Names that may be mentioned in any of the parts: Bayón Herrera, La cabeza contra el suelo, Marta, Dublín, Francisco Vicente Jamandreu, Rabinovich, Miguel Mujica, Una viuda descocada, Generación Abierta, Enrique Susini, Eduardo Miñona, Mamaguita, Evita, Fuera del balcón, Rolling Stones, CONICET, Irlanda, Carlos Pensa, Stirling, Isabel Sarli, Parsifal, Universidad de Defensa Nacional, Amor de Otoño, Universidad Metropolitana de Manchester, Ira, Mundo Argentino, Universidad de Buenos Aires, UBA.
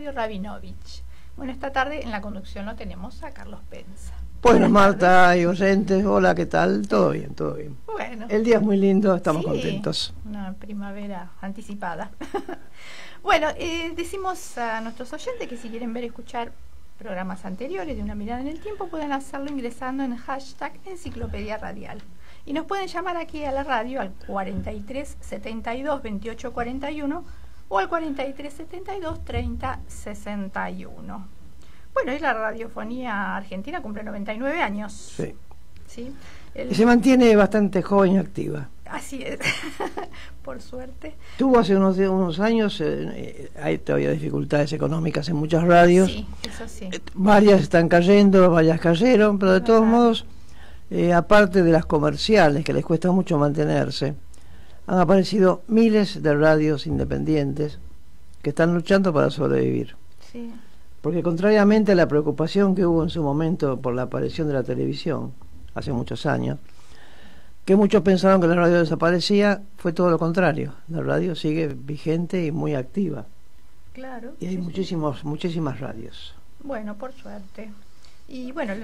Claudio Rabinovich. Bueno, esta tarde en la conducción lo tenemos a Carlos Pensa. Bueno, Marta y oyentes, hola, ¿qué tal? Todo bien, todo bien. Bueno. El día es muy lindo, estamos contentos. Una primavera anticipada. Bueno, decimos a nuestros oyentes que si quieren ver y escuchar programas anteriores de Una Mirada en el Tiempo, pueden hacerlo ingresando en hashtag Enciclopedia Radial. Y nos pueden llamar aquí a la radio al 43 72 28 41 o al 43 72 30 61. Bueno, y la radiofonía argentina cumple 99 años. Sí. ¿Sí? Y se mantiene bastante joven y activa. Así es, por suerte. Tuvo hace unos años, hay todavía dificultades económicas en muchas radios. Sí, eso sí. Varias están cayendo, varias cayeron, pero de todos modos, aparte de las comerciales, que les cuesta mucho mantenerse, han aparecido miles de radios independientes que están luchando para sobrevivir. Sí. Porque contrariamente a la preocupación que hubo en su momento por la aparición de la televisión, hace muchos años, que muchos pensaron que la radio desaparecía, fue todo lo contrario. La radio sigue vigente y muy activa. Claro. Y hay muchísimas radios. Bueno, por suerte. Y bueno,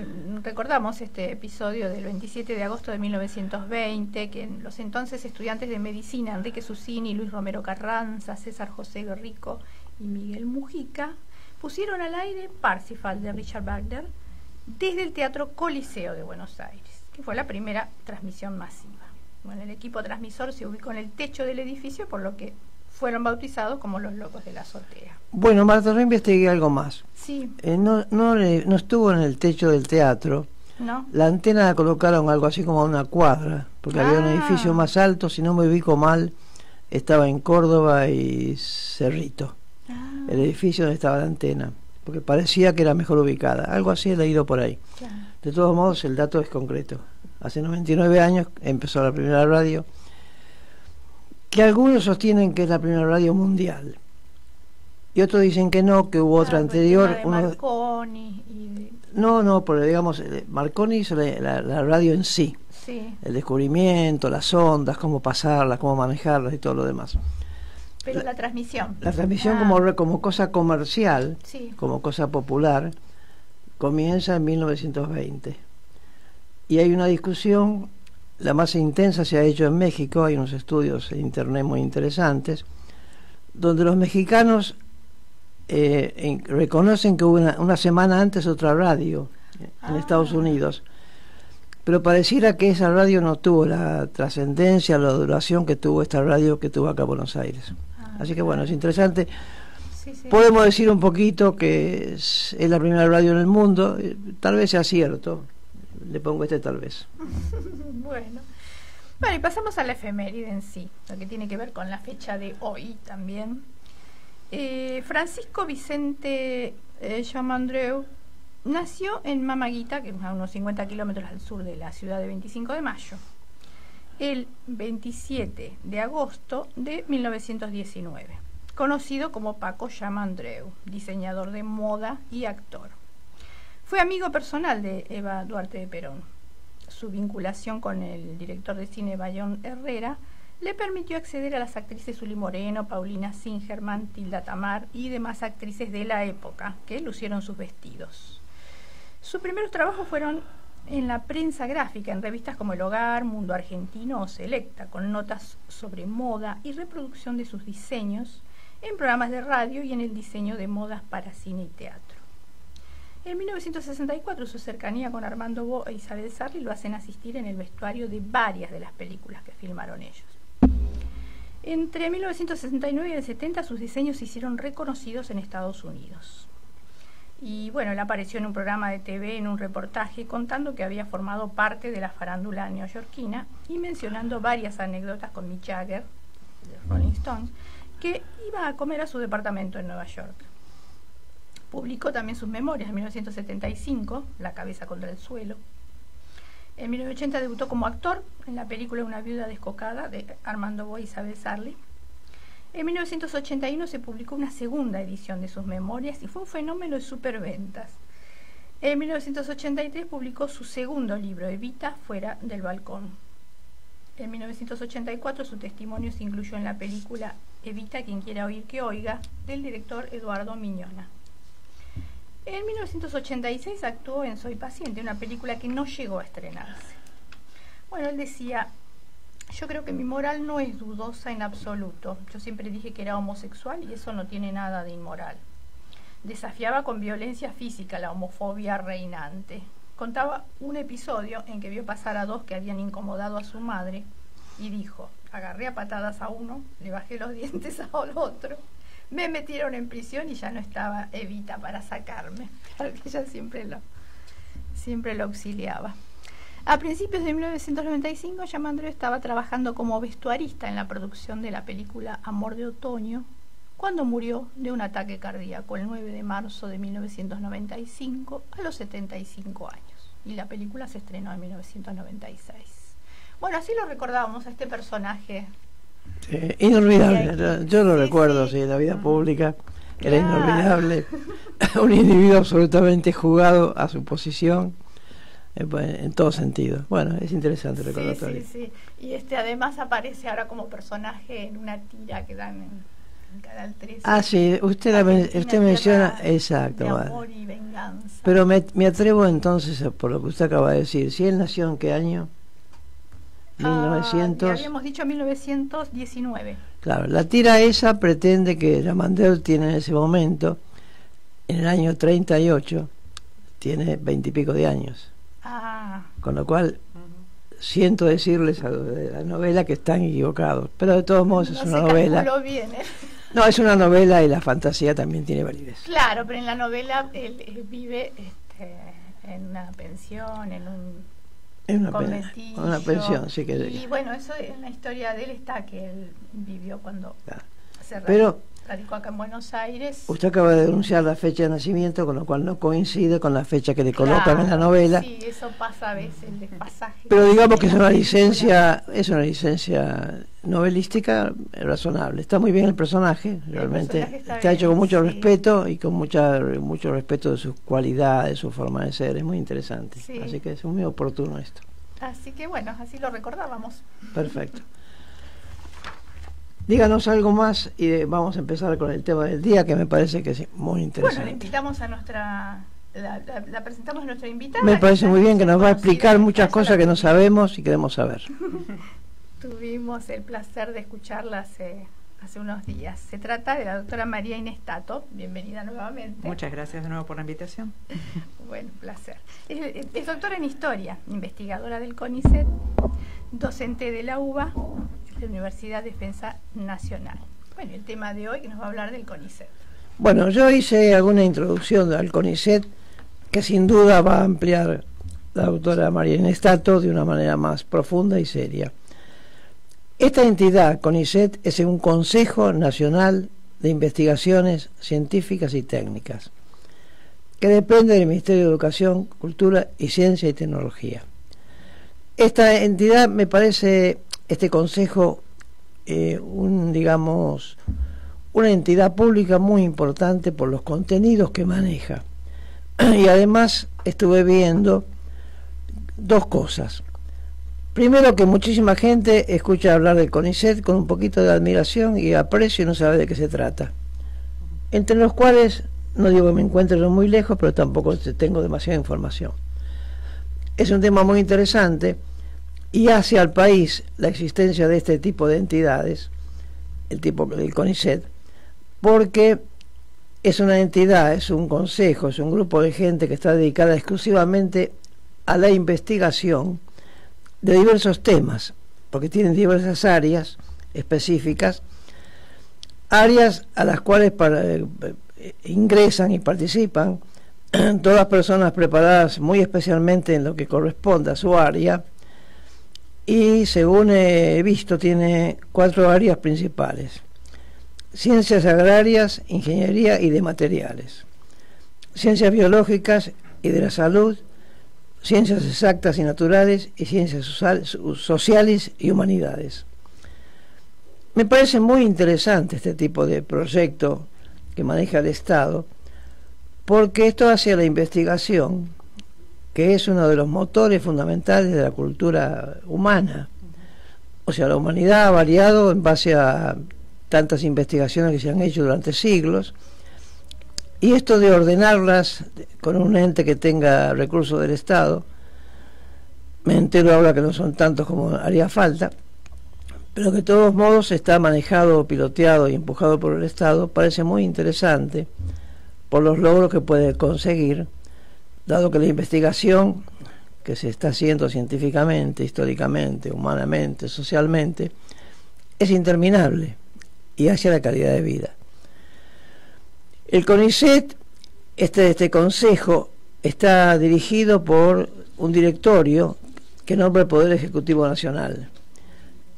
recordamos este episodio del 27 de agosto de 1920, que los entonces estudiantes de medicina, Enrique Susini, Luis Romero Carranza, César José Guerrico y Miguel Mujica, pusieron al aire Parsifal de Richard Wagner desde el Teatro Coliseo de Buenos Aires, que fue la primera transmisión masiva. Bueno, el equipo transmisor se ubicó en el techo del edificio, por lo que fueron bautizados como los locos de la azotea. Bueno, Marta, yo investigué algo más. Sí. No estuvo en el techo del teatro. No. La antena la colocaron algo así como a una cuadra, porque había un edificio más alto, si no me ubico mal, estaba en Córdoba y Cerrito. El edificio donde estaba la antena, porque parecía que era mejor ubicada. Algo así he leído por ahí. Claro. De todos modos, el dato es concreto. Hace 99 años empezó la primera radio, que algunos sostienen que es la primera radio mundial. Y otros dicen que no, que hubo otra anterior. De Marconi No, porque digamos, Marconi hizo la radio en sí. Sí. El descubrimiento, las ondas, cómo pasarlas, cómo manejarlas y todo lo demás. Pero la transmisión. La transmisión como cosa comercial, sí, como cosa popular, comienza en 1920. Y hay una discusión, la más intensa se ha hecho en México, hay unos estudios en internet muy interesantes, donde los mexicanos reconocen que hubo una semana antes otra radio en Estados Unidos. Pero pareciera que esa radio no tuvo la trascendencia, la duración que tuvo esta radio que tuvo acá en Buenos Aires. Así que bueno, es interesante. Sí, sí. Podemos decir un poquito que es la primera radio en el mundo. Tal vez sea cierto. Le pongo este tal vez. Bueno, y pasamos a la efeméride en sí, lo que tiene que ver con la fecha de hoy también. Francisco Vicente Jamandreu nació en Mamaguita, que es a unos 50 kilómetros al sur de la ciudad de 25 de mayo, el 27 de agosto de 1919, conocido como Paco Jamandreu, diseñador de moda y actor. Fue amigo personal de Eva Duarte de Perón. Su vinculación con el director de cine Bayón Herrera le permitió acceder a las actrices Zulí Moreno, Paulina Singerman, Tilda Tamar y demás actrices de la época que lucieron sus vestidos. Sus primeros trabajos fueron en la prensa gráfica, en revistas como El Hogar, Mundo Argentino o Selecta, con notas sobre moda y reproducción de sus diseños, en programas de radio y en el diseño de modas para cine y teatro. En 1964, su cercanía con Armando Bo e Isabel Sarli lo hacen asistir en el vestuario de varias de las películas que filmaron ellos. Entre 1969 y el 70, sus diseños se hicieron reconocidos en Estados Unidos. Y bueno, él apareció en un programa de TV, en un reportaje, contando que había formado parte de la farándula neoyorquina y mencionando varias anécdotas con Mick Jagger, de Rolling Stones, que iba a comer a su departamento en Nueva York. Publicó también sus memorias en 1975, La cabeza contra el suelo. En 1980 debutó como actor en la película Una viuda descocada de Armando Bo y Isabel Sarli. En 1981 se publicó una segunda edición de sus memorias y fue un fenómeno de superventas. En 1983 publicó su segundo libro, Evita, fuera del balcón. En 1984 su testimonio se incluyó en la película Evita quien quiera oír que oiga, del director Eduardo Miñona. En 1986 actuó en Soy paciente, una película que no llegó a estrenarse. Bueno, él decía, yo creo que mi moral no es dudosa en absoluto. Yo siempre dije que era homosexual y eso no tiene nada de inmoral. Desafiaba con violencia física la homofobia reinante. Contaba un episodio en que vio pasar a dos que habían incomodado a su madre y dijo, agarré a patadas a uno, le bajé los dientes al otro, me metieron en prisión y ya no estaba Evita para sacarme. Claro que ella siempre lo auxiliaba. A principios de 1995, Jamandreu estaba trabajando como vestuarista en la producción de la película Amor de Otoño, cuando murió de un ataque cardíaco el 9 de marzo de 1995 a los 75 años. Y la película se estrenó en 1996. Bueno, así lo recordábamos a este personaje. Sí, inolvidable. Yo lo recuerdo, sí, la vida pública era inolvidable. Un individuo absolutamente jugado a su posición. En todo sentido. Bueno, es interesante el recordatorio. Sí, sí. Y además aparece ahora como personaje en una tira que dan en Canal 13. Ah, sí, usted menciona, exacto. De amor y venganza. Pero me atrevo entonces, por lo que usted acaba de decir, si él nació en qué año, 1900. Habíamos dicho 1919. Claro, la tira esa pretende que Jamandreu tiene en ese momento, en el año 38, tiene 20 y pico de años. Con lo cual, siento decirles a los de la novela que están equivocados, pero de todos modos no es una novela. Bien, ¿eh? No, es una novela y la fantasía también tiene validez. Claro, pero en la novela él vive en una pensión, en un conventillo. Una pensión, sí que. Y bueno, eso en la historia de él está, que él vivió cuando se radicó acá en Buenos Aires. Usted acaba de denunciar la fecha de nacimiento, con lo cual no coincide con la fecha que le colocan en la novela. Sí, eso pasa a veces, el despasaje. Pero digamos que es una licencia novelística razonable. Está muy bien el personaje, realmente. El personaje está hecho con mucho respeto y con mucho respeto de sus cualidades, de su forma de ser. Es muy interesante. Sí. Así que es muy oportuno esto. Así que bueno, así lo recordábamos. Perfecto. Díganos algo más y vamos a empezar con el tema del día, que me parece que es muy interesante. Bueno, le invitamos a nuestra... La presentamos a nuestra invitada. Me parece muy bien, que nos va a explicar muchas cosas que no sabemos y queremos saber. Tuvimos el placer de escucharla hace unos días. Se trata de la doctora María Inés Tato. Bienvenida nuevamente. Muchas gracias de nuevo por la invitación. Bueno, un placer. Es doctora en Historia, investigadora del CONICET, docente de la UBA, de Universidad de Defensa Nacional. Bueno, el tema de hoy que nos va a hablar del CONICET. Bueno, yo hice alguna introducción al CONICET que sin duda va a ampliar la doctora María Inés Tato de una manera más profunda y seria. Esta entidad, CONICET, es un Consejo Nacional de Investigaciones Científicas y Técnicas que depende del Ministerio de Educación, Cultura y Ciencia y Tecnología. Esta entidad me parece... Este consejo, digamos, una entidad pública muy importante por los contenidos que maneja. Y además estuve viendo dos cosas. Primero, que muchísima gente escucha hablar del CONICET con un poquito de admiración y aprecio y no sabe de qué se trata. Entre los cuales, no digo que me encuentre muy lejos, pero tampoco tengo demasiada información. Es un tema muy interesante. Y hace al país la existencia de este tipo de entidades, el tipo del CONICET, porque es una entidad, es un consejo, es un grupo de gente que está dedicada exclusivamente a la investigación de diversos temas, porque tienen diversas áreas específicas, áreas a las cuales ingresan y participan todas personas preparadas muy especialmente en lo que corresponde a su área. Y según he visto, tiene 4 áreas principales: ciencias agrarias, ingeniería y de materiales, ciencias biológicas y de la salud, ciencias exactas y naturales, y ciencias sociales y humanidades. Me parece muy interesante este tipo de proyecto que maneja el Estado, porque esto hace a la investigación, que es uno de los motores fundamentales de la cultura humana. O sea, la humanidad ha variado en base a tantas investigaciones que se han hecho durante siglos, y esto de ordenarlas con un ente que tenga recursos del Estado, me entero ahora que no son tantos como haría falta, pero que de todos modos está manejado, piloteado y empujado por el Estado, parece muy interesante por los logros que puede conseguir, dado que la investigación que se está haciendo científicamente, históricamente, humanamente, socialmente, es interminable y hacia la calidad de vida. El CONICET, este consejo, está dirigido por un directorio que nombra el Poder Ejecutivo Nacional,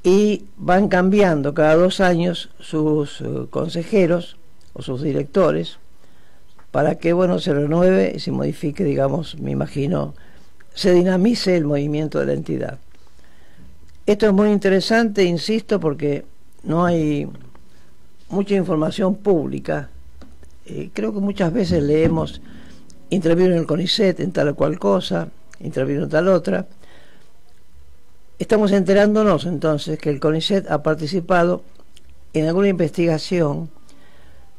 y van cambiando cada 2 años sus consejeros o sus directores para que, bueno, se renueve y se modifique, digamos, me imagino, se dinamice el movimiento de la entidad. Esto es muy interesante, insisto, porque no hay mucha información pública. Creo que muchas veces leemos, intervino en el CONICET en tal o cual cosa, intervino en tal otra. Estamos enterándonos entonces que el CONICET ha participado en alguna investigación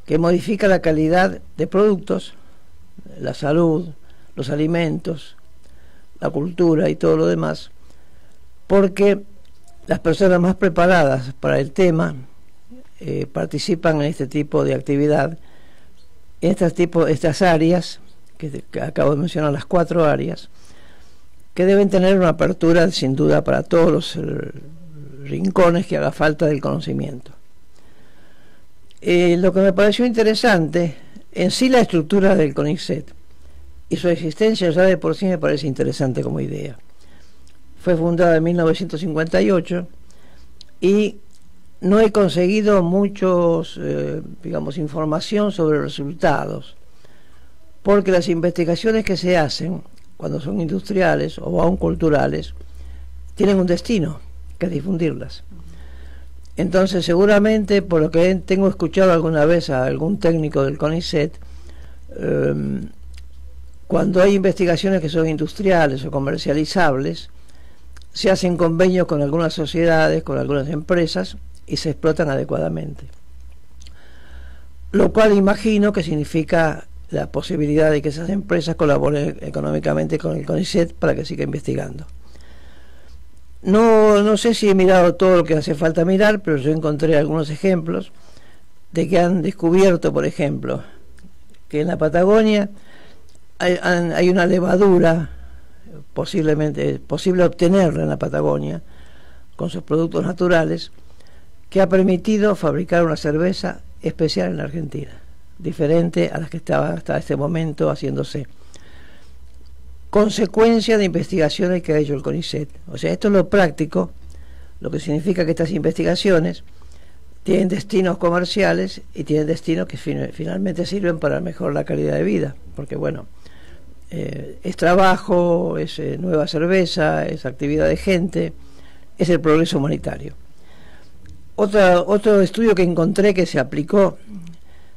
que modifica la calidad de productos, la salud, los alimentos, la cultura y todo lo demás, porque las personas más preparadas para el tema participan en este tipo de actividad, en estas áreas, que acabo de mencionar, las 4 áreas, que deben tener una apertura sin duda para todos los rincones que haga falta del conocimiento. Lo que me pareció interesante, en sí la estructura del CONICET y su existencia ya de por sí me parece interesante como idea. Fue fundada en 1958 y no he conseguido muchos, digamos, información sobre resultados, porque las investigaciones que se hacen, cuando son industriales o aún culturales, tienen un destino, que es difundirlas. Entonces, seguramente, por lo que tengo escuchado alguna vez a algún técnico del CONICET, cuando hay investigaciones que son industriales o comercializables, se hacen convenios con algunas sociedades, con algunas empresas, y se explotan adecuadamente. Lo cual imagino que significa la posibilidad de que esas empresas colaboren económicamente con el CONICET para que siga investigando. No sé si he mirado todo lo que hace falta mirar, pero yo encontré algunos ejemplos de que han descubierto, por ejemplo, que en la Patagonia hay una levadura posible obtenerla en la Patagonia con sus productos naturales, que ha permitido fabricar una cerveza especial en la Argentina, diferente a las que estaban hasta este momento haciéndose, consecuencia de investigaciones que ha hecho el CONICET. O sea, esto es lo práctico, lo que significa que estas investigaciones tienen destinos comerciales y tienen destinos que finalmente sirven para mejorar la calidad de vida, porque bueno, es trabajo, es nueva cerveza, es actividad de gente, es el progreso humanitario. Otro estudio que encontré que se aplicó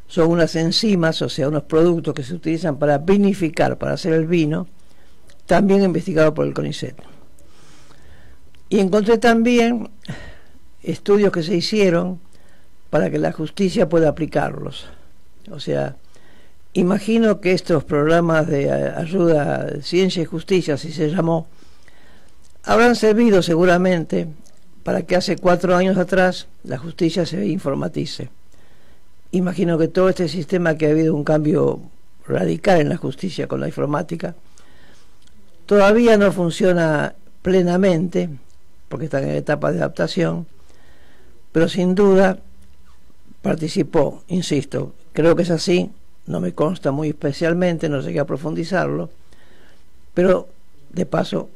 son unas enzimas, o sea, unos productos que se utilizan para vinificar, para hacer el vino, también investigado por el CONICET. Y encontré también estudios que se hicieron para que la justicia pueda aplicarlos. O sea, imagino que estos programas de ayuda de ciencia y justicia, así se llamó, habrán servido seguramente para que hace 4 años atrás la justicia se informatice. Imagino que todo este sistema, que ha habido un cambio radical en la justicia con la informática, todavía no funciona plenamente, porque está en etapa de adaptación, pero sin duda participó, insisto, creo que es así, no me consta muy especialmente, no llegué a profundizarlo, pero de paso,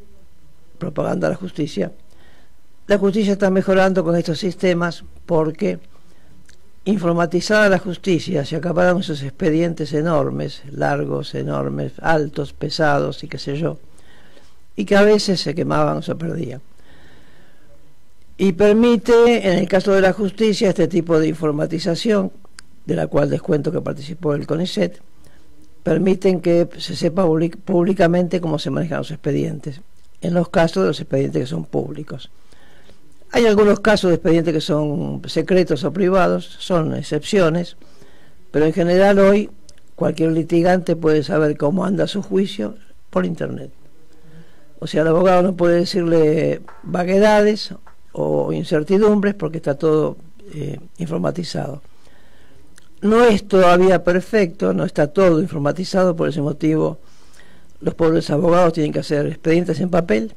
propaganda a la justicia está mejorando con estos sistemas, porque informatizada la justicia, se acabaron esos expedientes enormes, largos, enormes, altos, pesados y qué sé yo, y que a veces se quemaban o se perdían. Y permite, en el caso de la justicia, este tipo de informatización, de la cual les cuento que participó el CONICET, permiten que se sepa públicamente cómo se manejan los expedientes, en los casos de los expedientes que son públicos. Hay algunos casos de expedientes que son secretos o privados, son excepciones, pero en general hoy cualquier litigante puede saber cómo anda su juicio por internet. O sea, el abogado no puede decirle vaguedades o incertidumbres porque está todo informatizado. No es todavía perfecto, no está todo informatizado, por ese motivo los pobres abogados tienen que hacer expedientes en papel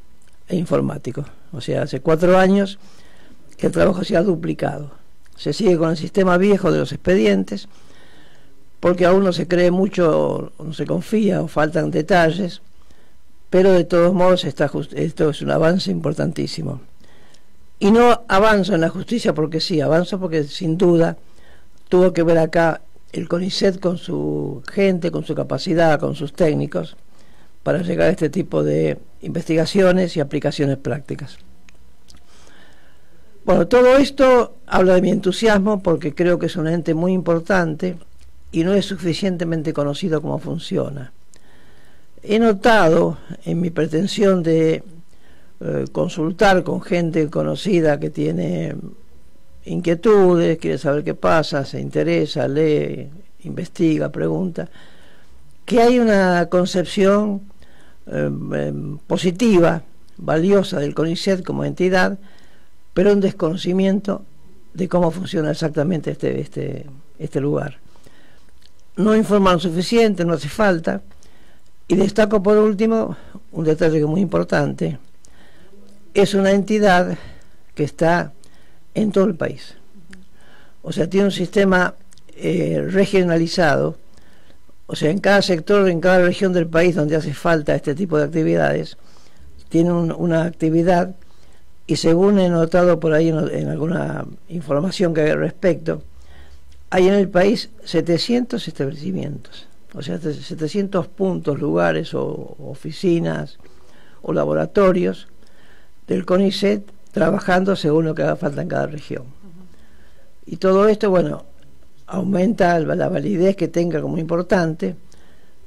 e informático. O sea, hace 4 años que el trabajo se ha duplicado. Se sigue con el sistema viejo de los expedientes porque aún no se cree mucho, no se confía o faltan detalles, pero de todos modos esto es un avance importantísimo. Y no avanza en la justicia porque sí, avanza porque sin duda tuvo que ver acá el CONICET con su gente, con su capacidad, con sus técnicos, para llegar a este tipo de investigaciones y aplicaciones prácticas. Bueno, todo esto habla de mi entusiasmo porque creo que es un ente muy importante y no es suficientemente conocido cómo funciona. He notado en mi pretensión de consultar con gente conocida que tiene inquietudes, quiere saber qué pasa, se interesa, lee, investiga, pregunta, que hay una concepción positiva, valiosa del CONICET como entidad, pero un desconocimiento de cómo funciona exactamente este lugar. No informan suficiente, no hace falta. Y destaco por último un detalle que es muy importante: es una entidad que está en todo el país. O sea, tiene un sistema regionalizado. O sea, en cada sector, en cada región del país donde hace falta este tipo de actividades, tiene una actividad, y según he notado por ahí en alguna información que hay al respecto, hay en el país 700 establecimientos, o sea, 700 puntos, lugares o oficinas o laboratorios del CONICET trabajando según lo que haga falta en cada región. Y todo esto, bueno, aumenta la validez que tenga como importante,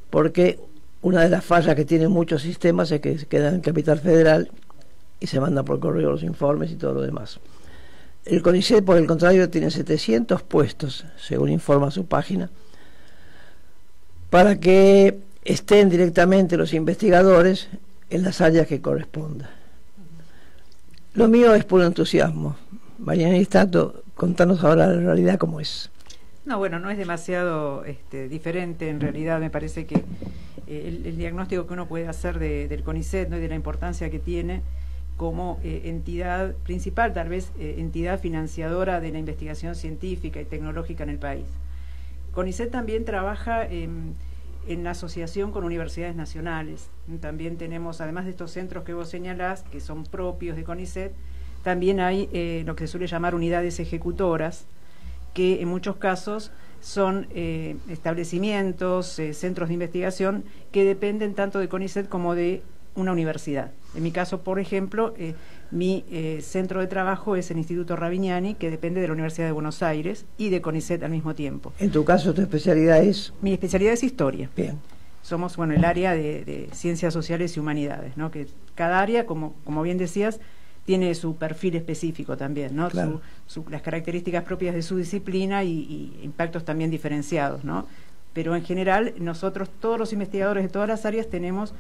porque una de las fallas que tienen muchos sistemas es que se queda en Capital Federal y se mandan por correo los informes y todo lo demás. El CONICET, por el contrario, tiene 700 puestos, según informa su página, para que estén directamente los investigadores en las áreas que corresponda. Lo mío es puro entusiasmo. María Inés Tato, contanos ahora la realidad cómo es. No, bueno, no es demasiado diferente en realidad. Me parece que el diagnóstico que uno puede hacer del CONICET, ¿no?, y de la importancia que tiene como entidad principal, tal vez entidad financiadora de la investigación científica y tecnológica en el país. CONICET también trabaja en asociación con universidades nacionales. También tenemos, además de estos centros que vos señalás, que son propios de CONICET, también hay lo que se suele llamar unidades ejecutoras, que en muchos casos son establecimientos, centros de investigación que dependen tanto de CONICET como de una universidad. En mi caso, por ejemplo, mi centro de trabajo es el Instituto Ravignani, que depende de la Universidad de Buenos Aires y de CONICET al mismo tiempo. En tu caso, ¿tu especialidad es? Mi especialidad es historia. Bien. Somos, bueno, el área de ciencias sociales y humanidades, ¿no?, que cada área, como bien decías, tiene su perfil específico también, ¿no? Claro. Las características propias de su disciplina y impactos también diferenciados, ¿no? Pero en general nosotros, todos los investigadores de todas las áreas, tenemos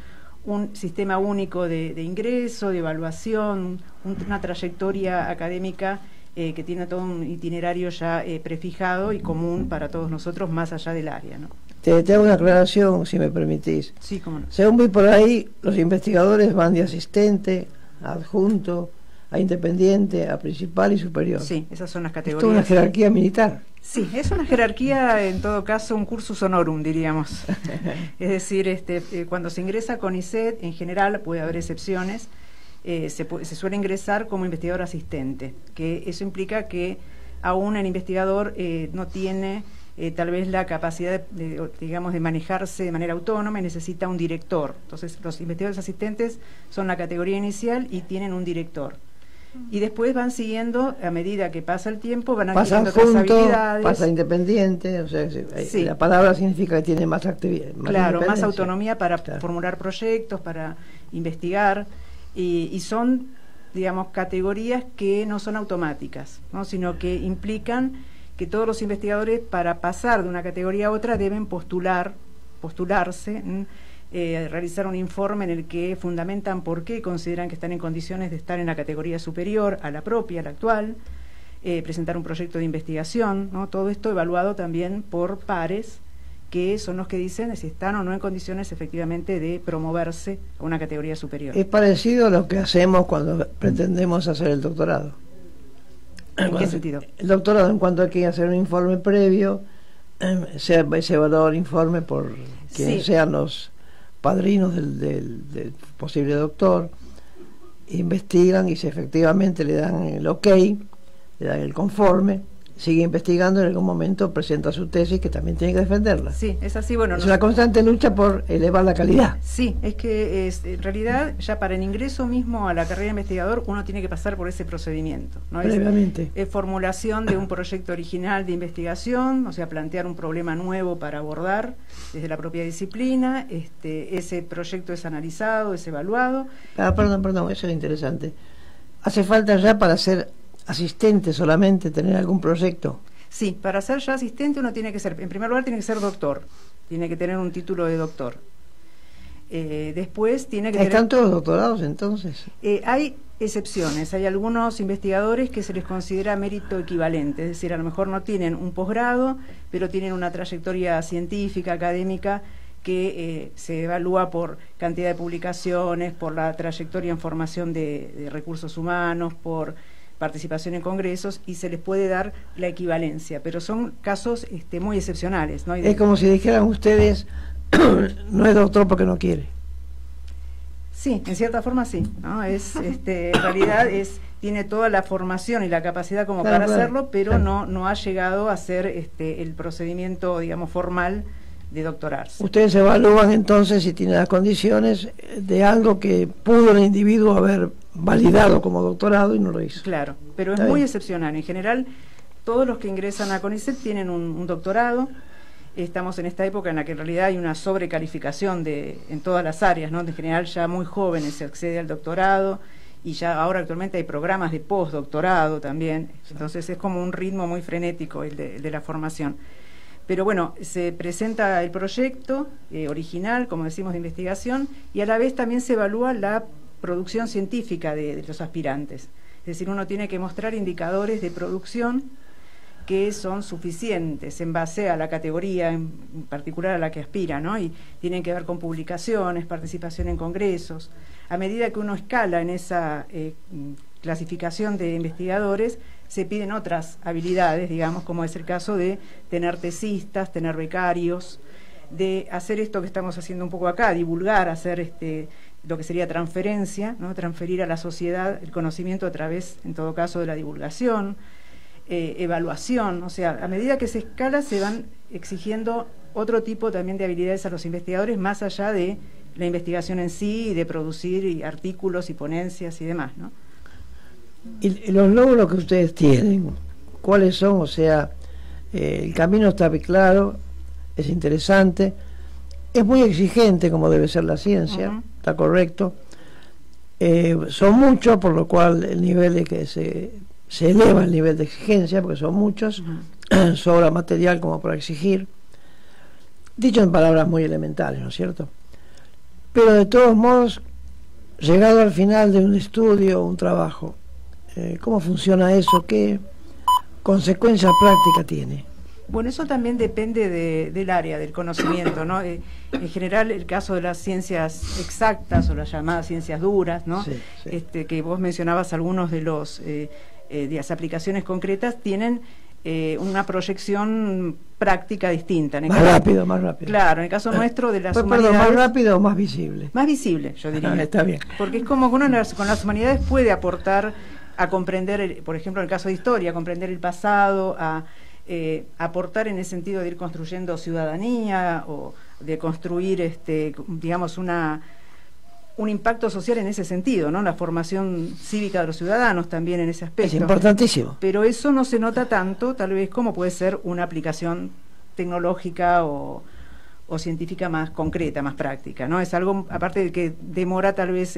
un sistema único de ingreso, de evaluación, una trayectoria académica que tiene todo un itinerario ya prefijado y común para todos nosotros más allá del área, ¿no? Te hago una aclaración, si me permitís. Sí, cómo no. Según vi por ahí, los investigadores van de asistente a adjunto, a independiente, a principal y superior. Sí, esas son las categorías. Es una jerarquía militar. Sí, es una jerarquía, en todo caso, un cursus honorum, diríamos. Es decir, cuando se ingresa con CONICET, en general puede haber excepciones, se suele ingresar como investigador asistente, que eso implica que aún el investigador no tiene tal vez la capacidad de manejarse de manera autónoma y necesita un director. Entonces, los investigadores asistentes son la categoría inicial y tienen un director. Y después van siguiendo, a medida que pasa el tiempo, van adquiriendo otras habilidades. Pasa independiente, o sea, sí. La palabra significa que tiene más actividad. Claro, más autonomía para formular proyectos, para investigar, y son digamos, categorías que no son automáticas, ¿no? Sino que implican que todos los investigadores, para pasar de una categoría a otra, deben postularse, realizar un informe en el que fundamentan por qué consideran que están en condiciones de estar en la categoría superior a la propia, a la actual, presentar un proyecto de investigación, ¿no? Todo esto evaluado también por pares, que son los que dicen si están o no en condiciones efectivamente de promoverse a una categoría superior. Es parecido a lo que hacemos cuando pretendemos hacer el doctorado. ¿En qué sentido? El doctorado, en cuanto hay que hacer un informe previo, se evalúa el informe por quienes sean los padrinos del posible doctor, investigan y si efectivamente le dan el ok, le dan el conforme, sigue investigando, en algún momento presenta su tesis que también tiene que defenderla. Sí, es así. Bueno, es una constante lucha por elevar la calidad. Sí, es que en realidad ya para el ingreso mismo a la carrera de investigador uno tiene que pasar por ese procedimiento, ¿no? Previamente. Es formulación de un proyecto original de investigación, o sea, plantear un problema nuevo para abordar desde la propia disciplina, ese proyecto es analizado, es evaluado. Ah, perdón, eso es interesante. Hace falta ya para hacer asistente solamente, tener algún proyecto. Sí, para ser ya asistente uno tiene que ser, en primer lugar tiene que ser doctor, tiene que tener un título de doctor. Después tiene que tener... ¿Están todos doctorados entonces? Hay excepciones, hay algunos investigadores que se les considera mérito equivalente, es decir, a lo mejor no tienen un posgrado, pero tienen una trayectoria científica, académica, que se evalúa por cantidad de publicaciones, por la trayectoria en formación de recursos humanos, por participación en congresos, y se les puede dar la equivalencia, pero son casos muy excepcionales, ¿no? Es como si dijeran ustedes, no es doctor porque no quiere. Sí, en cierta forma sí, ¿no? Es, en realidad es, tiene toda la formación y la capacidad como para hacerlo, pero no ha llegado a ser el procedimiento, digamos, formal de doctorarse. Ustedes evalúan entonces si tiene las condiciones de algo que pudo el individuo haber validado como doctorado y no lo hizo. Claro, pero es muy excepcional. En general, todos los que ingresan a CONICET tienen un doctorado. Estamos en esta época en la que en realidad hay una sobrecalificación en todas las áreas, ¿no? En general ya muy jóvenes se accede al doctorado y ya ahora actualmente hay programas de postdoctorado también. Entonces es como un ritmo muy frenético el de la formación. Pero bueno, se presenta el proyecto original, como decimos, de investigación, y a la vez también se evalúa la producción científica de los aspirantes. Es decir, uno tiene que mostrar indicadores de producción que son suficientes en base a la categoría, en particular a la que aspira, ¿no? Y tienen que ver con publicaciones, participación en congresos. A medida que uno escala en esa clasificación de investigadores, se piden otras habilidades, digamos, como es el caso de tener tesistas, tener becarios, de hacer esto que estamos haciendo un poco acá, divulgar, hacer lo que sería transferencia, ¿no? Transferir a la sociedad el conocimiento a través, en todo caso, de la divulgación, evaluación. O sea, a medida que se escala se van exigiendo otro tipo también de habilidades a los investigadores, más allá de la investigación en sí, y de producir artículos y ponencias y demás, ¿no? Y los logros que ustedes tienen, ¿cuáles son? O sea, el camino está claro, es interesante, es muy exigente como debe ser la ciencia, está correcto. Son muchos, por lo cual el nivel de que se eleva el nivel de exigencia, porque son muchos, sobra material como para exigir, dicho en palabras muy elementales, ¿no es cierto? Pero de todos modos, llegado al final de un estudio o un trabajo, ¿cómo funciona eso? ¿Qué consecuencia práctica tiene? Bueno, eso también depende del área, del conocimiento, ¿no? En general, el caso de las ciencias exactas o las llamadas ciencias duras, ¿no? Sí, sí. Que vos mencionabas algunos de las aplicaciones concretas, tienen una proyección práctica distinta. En el más caso, rápido, más rápido. Claro, en el caso nuestro de las humanidades... ¿Más rápido o más visible? Más visible, yo diría. Está bien. Porque es como que uno con las humanidades puede aportar a comprender, por ejemplo, en el caso de historia, a comprender el pasado, a aportar en el sentido de ir construyendo ciudadanía o de construir, digamos, un impacto social en ese sentido, ¿no? La formación cívica de los ciudadanos también en ese aspecto. Es importantísimo. Pero eso no se nota tanto, tal vez, como puede ser una aplicación tecnológica o o científica más concreta, más práctica, ¿no? Es algo, aparte de que demora tal vez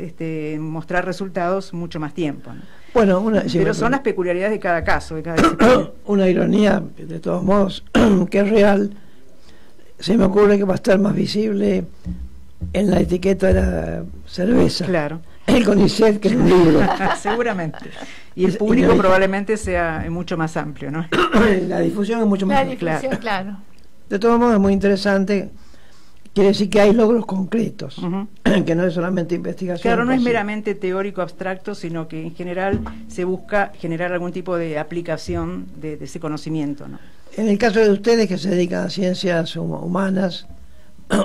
mostrar resultados mucho más tiempo, ¿no? Bueno, pero son las peculiaridades de cada caso, de cada disciplina. Una ironía, de todos modos, que es real, se me ocurre que va a estar más visible en la etiqueta de la cerveza. Claro. El CONICET, que es un libro. Seguramente. Y el público probablemente sea mucho más amplio, ¿no? La difusión es mucho más amplia. La difusión, claro. De todos modos, es muy interesante. Quiere decir que hay logros concretos, que no es solamente investigación. Claro, no es meramente teórico abstracto, sino que en general se busca generar algún tipo de aplicación de ese conocimiento, ¿no? En el caso de ustedes, que se dedican a ciencias humanas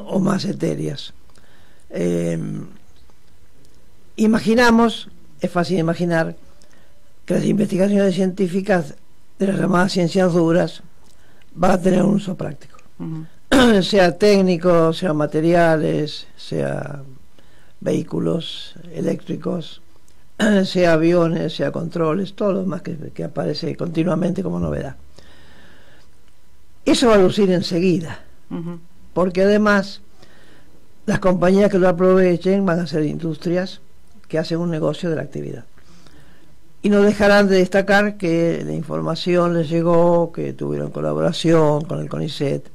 o más etéreas, imaginamos, es fácil imaginar, que las investigaciones científicas de las llamadas ciencias duras van a tener un uso práctico. Sea técnico, sea materiales, sea vehículos eléctricos, sea aviones, sea controles, todo lo demás que aparece continuamente como novedad. Eso va a lucir enseguida, porque además las compañías que lo aprovechen van a ser industrias que hacen un negocio de la actividad. Y no dejarán de destacar que la información les llegó, que tuvieron colaboración con el CONICET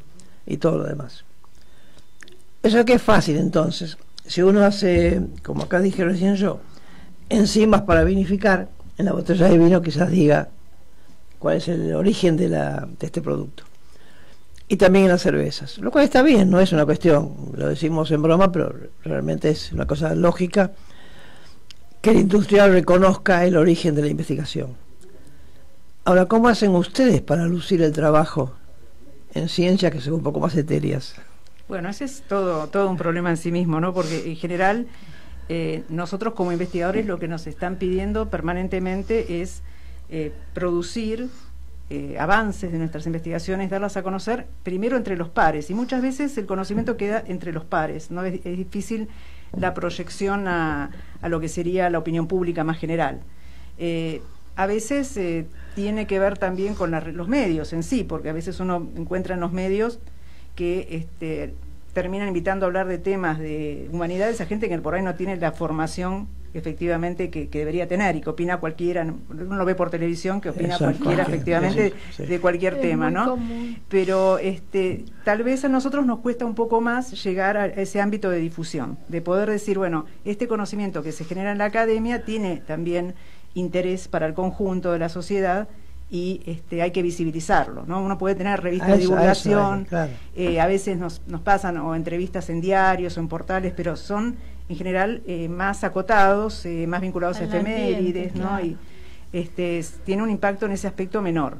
y todo lo demás. Eso que es fácil, entonces, si uno hace, como acá dije recién yo, enzimas para vinificar, en la botella de vino quizás diga cuál es el origen de este producto. Y también en las cervezas, lo cual está bien, no es una cuestión, lo decimos en broma, pero realmente es una cosa lógica, que el industrial reconozca el origen de la investigación. Ahora, ¿cómo hacen ustedes para lucir el trabajo en ciencias que son un poco más etéreas? Bueno, ese es todo un problema en sí mismo, ¿no? Porque en general nosotros como investigadores lo que nos están pidiendo permanentemente es producir avances de nuestras investigaciones, darlas a conocer primero entre los pares, y muchas veces el conocimiento queda entre los pares, ¿no? Es difícil la proyección a lo que sería la opinión pública más general. A veces tiene que ver también con los medios en sí, porque a veces uno encuentra en los medios que terminan invitando a hablar de temas de humanidades a gente que por ahí no tiene la formación efectivamente que debería tener, y que opina cualquiera, uno lo ve por televisión que opina cualquiera efectivamente de cualquier tema, ¿no? Común. Pero tal vez a nosotros nos cuesta un poco más llegar a ese ámbito de difusión, de poder decir, bueno, este conocimiento que se genera en la academia tiene también interés para el conjunto de la sociedad y hay que visibilizarlo, ¿no? Uno puede tener revistas de divulgación, claro. A veces nos pasan o entrevistas en diarios o en portales, pero son en general más acotados, más vinculados a efemérides, ¿no? Claro. Y tiene un impacto en ese aspecto menor,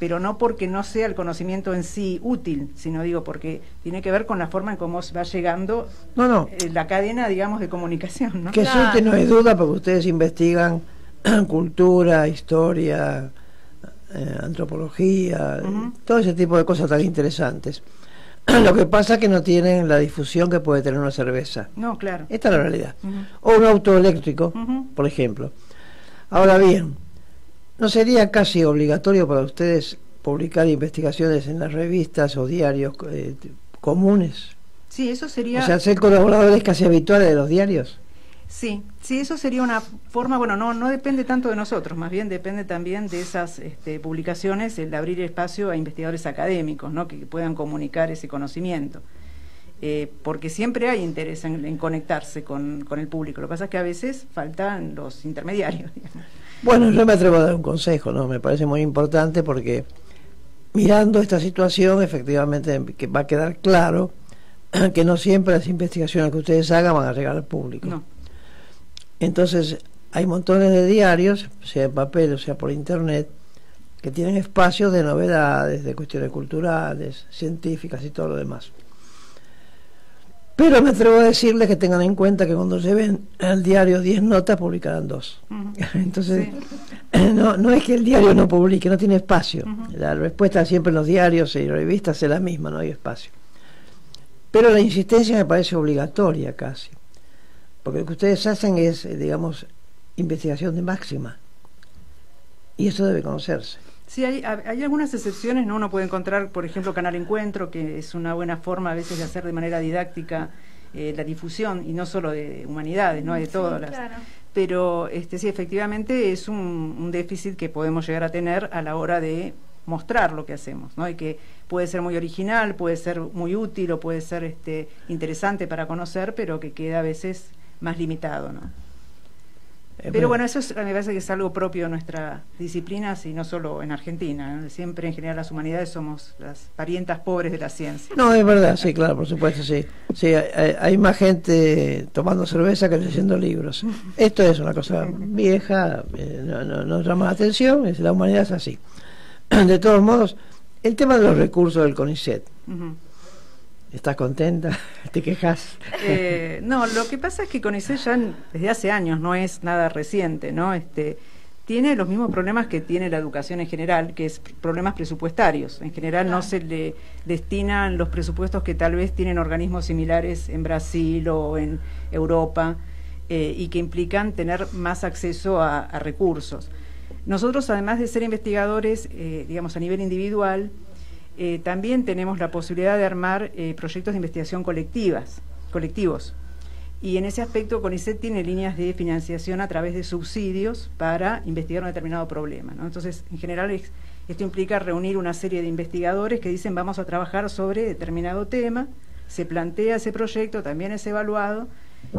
pero no porque no sea el conocimiento en sí útil, sino digo porque tiene que ver con la forma en cómo va llegando la cadena, digamos, de comunicación, ¿no? Que claro. Suerte no hay duda, porque ustedes investigan cultura, historia, antropología, todo ese tipo de cosas tan interesantes. Lo que pasa es que no tienen la difusión que puede tener una cerveza. No, claro. Esta es la realidad. O un auto eléctrico, por ejemplo. Ahora bien, ¿no sería casi obligatorio para ustedes publicar investigaciones en las revistas o diarios comunes? Sí, eso sería... O sea, ser colaboradores casi habituales de los diarios. Sí, eso sería una forma, bueno, no depende tanto de nosotros, más bien depende también de esas publicaciones, el de abrir espacio a investigadores académicos, ¿no? Que puedan comunicar ese conocimiento, porque siempre hay interés en conectarse con el público, lo que pasa es que a veces faltan los intermediarios, digamos. Bueno, yo me atrevo a dar un consejo, ¿no? Me parece muy importante, porque mirando esta situación efectivamente que va a quedar claro que no siempre las investigaciones que ustedes hagan van a llegar al público. No. Entonces hay montones de diarios, sea en papel o sea por internet, que tienen espacios de novedades, de cuestiones culturales, científicas y todo lo demás. Pero me atrevo a decirles que tengan en cuenta que cuando lleven al diario 10 notas, publicarán 2. Entonces sí. no es que el diario no publique, no tiene espacio. La respuesta siempre en los diarios y revistas es la misma, no hay espacio. Pero la insistencia me parece obligatoria casi, porque lo que ustedes hacen es, digamos, investigación de máxima, y eso debe conocerse. Sí, hay algunas excepciones, ¿no? Uno puede encontrar, por ejemplo, Canal Encuentro, que es una buena forma a veces de hacer de manera didáctica la difusión, y no solo de humanidades, ¿no? De todas las... Claro. Pero sí, efectivamente es un déficit que podemos llegar a tener a la hora de mostrar lo que hacemos, ¿no? Y que puede ser muy original, puede ser muy útil o puede ser interesante para conocer, pero que queda a veces más limitado, ¿no? Pero bueno, eso es, me parece que es algo propio de nuestra disciplina, y no solo en Argentina, ¿no? Siempre en general las humanidades somos las parientas pobres de la ciencia. No, es verdad, sí, claro, por supuesto, sí. Sí, hay más gente tomando cerveza que leyendo libros. Esto es una cosa vieja, no llama la atención, la humanidad es así. De todos modos, el tema de los recursos del CONICET. ¿Estás contenta? ¿Te quejas? No, lo que pasa es que CONICET ya desde hace años, no es nada reciente, ¿no? Tiene los mismos problemas que tiene la educación en general, que es problemas presupuestarios. En general no se le destinan los presupuestos que tal vez tienen organismos similares en Brasil o en Europa, y que implican tener más acceso a recursos. Nosotros, además de ser investigadores, digamos, a nivel individual, también tenemos la posibilidad de armar proyectos de investigación colectivos. Y en ese aspecto CONICET tiene líneas de financiación a través de subsidios para investigar un determinado problema, ¿no? Entonces, en general, esto implica reunir una serie de investigadores que dicen vamos a trabajar sobre determinado tema, se plantea ese proyecto, también es evaluado,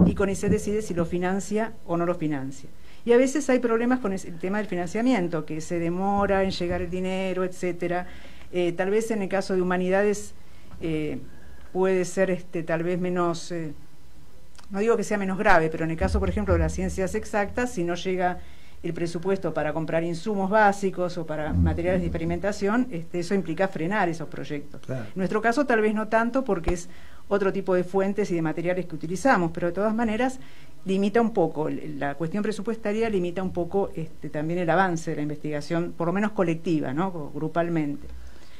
y CONICET decide si lo financia o no lo financia. Y a veces hay problemas con el tema del financiamiento, que se demora en llegar el dinero, etcétera. Tal vez en el caso de humanidades puede ser tal vez menos, no digo que sea menos grave, pero en el caso, por ejemplo, de las ciencias exactas, si no llega el presupuesto para comprar insumos básicos o para materiales de experimentación, eso implica frenar esos proyectos. Claro. En nuestro caso tal vez no tanto, porque es otro tipo de fuentes y de materiales que utilizamos, pero de todas maneras limita un poco, la cuestión presupuestaria limita un poco también el avance de la investigación, por lo menos colectiva, ¿no? Grupalmente.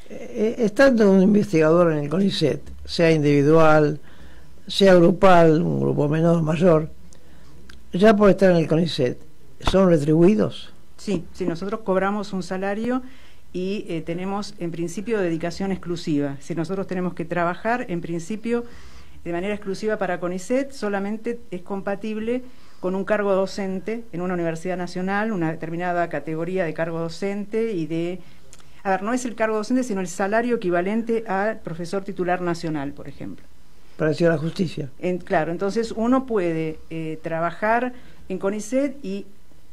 Estando un investigador en el CONICET, sea individual, sea grupal, un grupo menor, mayor, ya por estar en el CONICET, ¿son retribuidos? Sí, sí, nosotros cobramos un salario y tenemos en principio dedicación exclusiva. Si nosotros tenemos que trabajar en principio de manera exclusiva para CONICET, solamente es compatible con un cargo docente en una universidad nacional, una determinada categoría de cargo docente y de... A ver, no es el cargo docente, sino el salario equivalente al profesor titular nacional, por ejemplo. Parecido a la justicia. Claro, entonces uno puede trabajar en CONICET y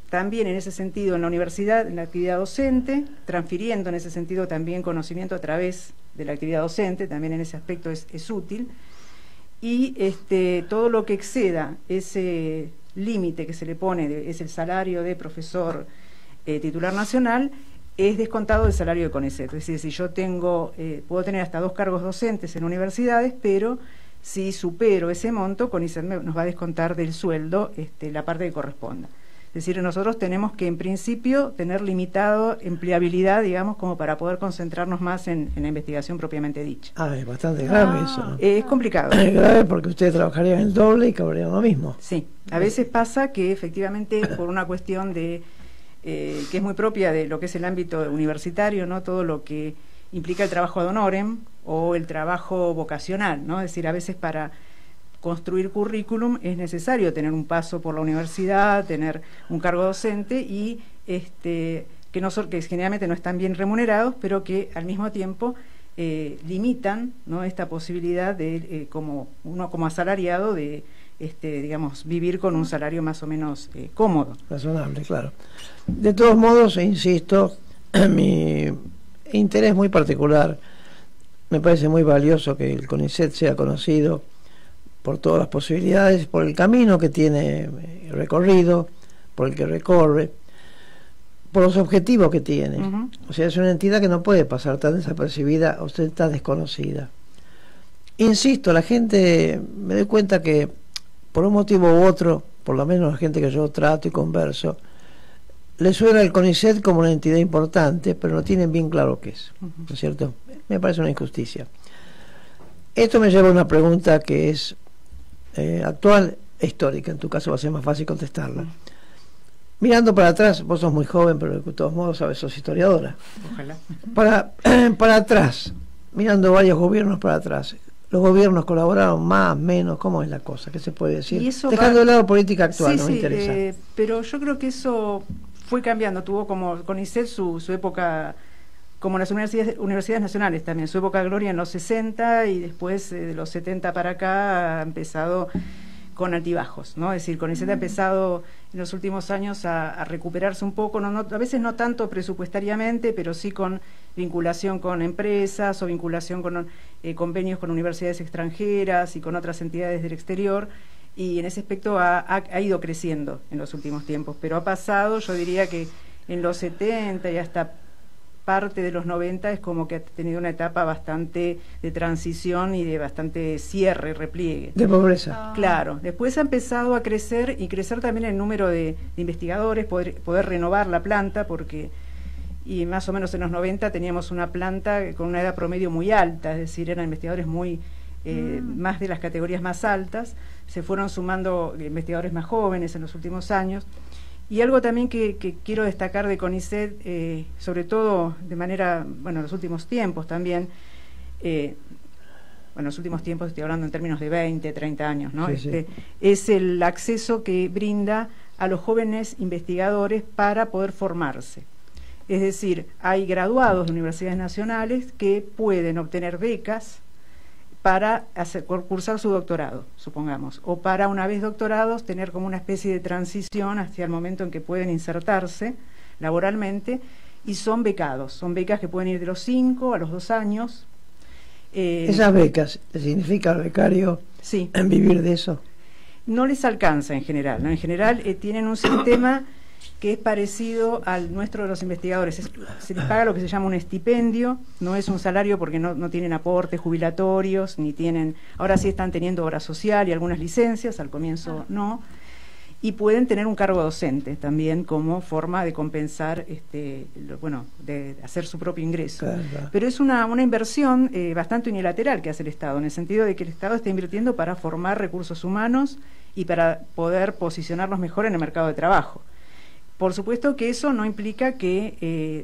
también en ese sentido en la universidad, en la actividad docente, transfiriendo en ese sentido también conocimiento a través de la actividad docente, también en ese aspecto es útil. Y todo lo que exceda ese límite que se le pone, es el salario de profesor titular nacional, es descontado del salario de CONICET. Es decir, si yo tengo, puedo tener hasta 2 cargos docentes en universidades, pero si supero ese monto, CONICET nos va a descontar del sueldo la parte que corresponda. Es decir, nosotros tenemos que en principio tener limitado empleabilidad, digamos, como para poder concentrarnos más en la investigación propiamente dicha. Ah, es bastante grave eso, ¿no? Es complicado. Es grave porque ustedes trabajarían el doble y cobrarían lo mismo. Sí, a veces pasa que efectivamente por una cuestión de... que es muy propia de lo que es el ámbito universitario, ¿no? Todo lo que implica el trabajo ad honorem o el trabajo vocacional, ¿no? Es decir, a veces para construir currículum es necesario tener un paso por la universidad, tener un cargo docente y que generalmente no están bien remunerados, pero que al mismo tiempo limitan, ¿no? Esta posibilidad de como asalariado de digamos, vivir con un salario más o menos cómodo. Razonable, claro. De todos modos, insisto, mi interés muy particular, me parece muy valioso que el CONICET sea conocido por todas las posibilidades, por el camino que tiene recorrido, por el que recorre, por los objetivos que tiene. O sea, es una entidad que no puede pasar tan desapercibida o ser tan desconocida. Insisto, la gente, me doy cuenta que por un motivo u otro, por lo menos la gente que yo trato y converso, le suena el CONICET como una entidad importante, pero no tienen bien claro qué es, ¿no es cierto? Me parece una injusticia. Esto me lleva a una pregunta que es actual e histórica, en tu caso va a ser más fácil contestarla. mirando para atrás, vos sos muy joven, pero de todos modos sabes, sos historiadora. Ojalá. Para atrás, mirando varios gobiernos para atrás. Los gobiernos colaboraron más, menos, ¿cómo es la cosa? ¿Qué se puede decir? Dejando de lado política actual, sí, no me interesa. Pero yo creo que eso fue cambiando, tuvo como CONICET su época, como las universidades nacionales también, su época de gloria en los 60 y después de los 70 para acá ha empezado con altibajos, ¿no? Es decir, CONICET ha empezado en los últimos años a recuperarse un poco, a veces no tanto presupuestariamente, pero sí con vinculación con empresas o vinculación con convenios con universidades extranjeras y con otras entidades del exterior, y en ese aspecto ha ido creciendo en los últimos tiempos, pero ha pasado, yo diría que en los 70 y hasta parte de los 90 es como que ha tenido una etapa bastante de transición y de bastante cierre, repliegue. De pobreza. Claro, después ha empezado a crecer y crecer también el número de investigadores, poder renovar la planta, porque y más o menos en los 90 teníamos una planta con una edad promedio muy alta, es decir, eran investigadores muy más de las categorías más altas, se fueron sumando investigadores más jóvenes en los últimos años. Y algo también que quiero destacar de CONICET, sobre todo de manera, bueno, en los últimos tiempos también, bueno, los últimos tiempos estoy hablando en términos de 20, 30 años, ¿no? Sí, sí. Es el acceso que brinda a los jóvenes investigadores para poder formarse. Es decir, hay graduados de universidades nacionales que pueden obtener becas para cursar su doctorado, supongamos, o para una vez doctorados tener como una especie de transición hacia el momento en que pueden insertarse laboralmente, y son becados, son becas que pueden ir de los 5 a los 2 años. ¿Esas becas significa al becario sí. en vivir de eso? No les alcanza en general, ¿no? En general tienen un sistema que es parecido al nuestro de los investigadores. Se les paga lo que se llama un estipendio, no es un salario porque no tienen aportes jubilatorios, ni tienen, ahora sí están teniendo obra social y algunas licencias, al comienzo no, y pueden tener un cargo docente también como forma de compensar, bueno, de hacer su propio ingreso. Claro. Pero es una inversión bastante unilateral que hace el Estado, en el sentido de que el Estado está invirtiendo para formar recursos humanos y para poder posicionarlos mejor en el mercado de trabajo. Por supuesto que eso no implica que